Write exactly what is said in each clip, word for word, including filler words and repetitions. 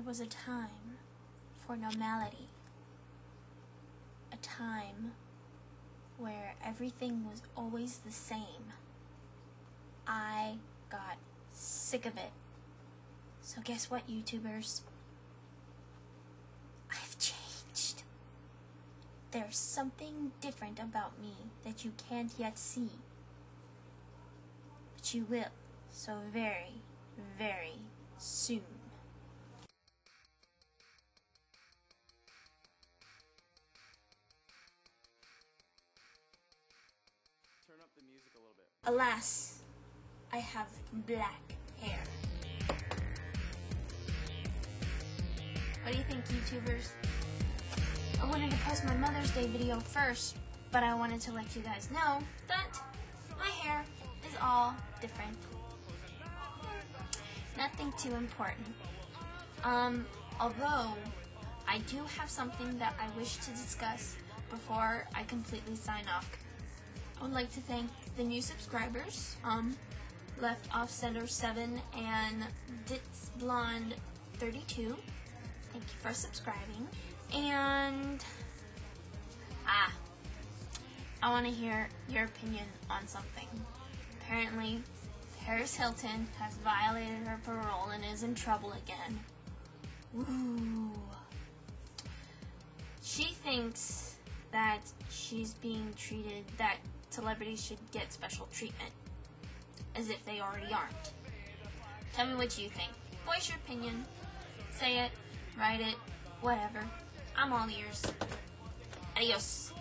There was a time for normality, a time where everything was always the same. I got sick of it. So guess what, YouTubers? I've changed. There's something different about me that you can't yet see. But you will, so very, very soon. Turn up the music a little bit. Alas, I have black hair. What do you think, YouTubers? I wanted to post my Mother's Day video first, but I wanted to let you guys know that my hair is all different. Nothing too important. Um, although I do have something that I wish to discuss before I completely sign off. I would like to thank the new subscribers, um, Left Off Center seven and Ditz Blonde thirty-two. Thank you for subscribing. And ah, I want to hear your opinion on something. Apparently, Paris Hilton has violated her parole and is in trouble again. Ooh. She thinks that she's being treated, that celebrities should get special treatment, as if they already aren't. Tell me what you think. Voice your opinion. Say it. Write it. Whatever. I'm all ears. Adios.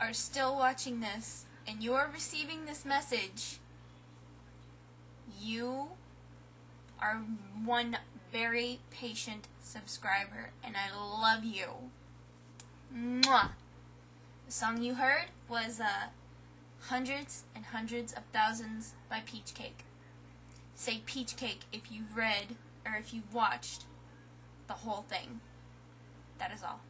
Are still watching this and you are receiving this message, you are one very patient subscriber and I love you. Mwah. The song you heard was uh, Hundreds and Hundreds of Thousands by Peachcake. Say Peachcake if you've read or if you've watched the whole thing. That is all.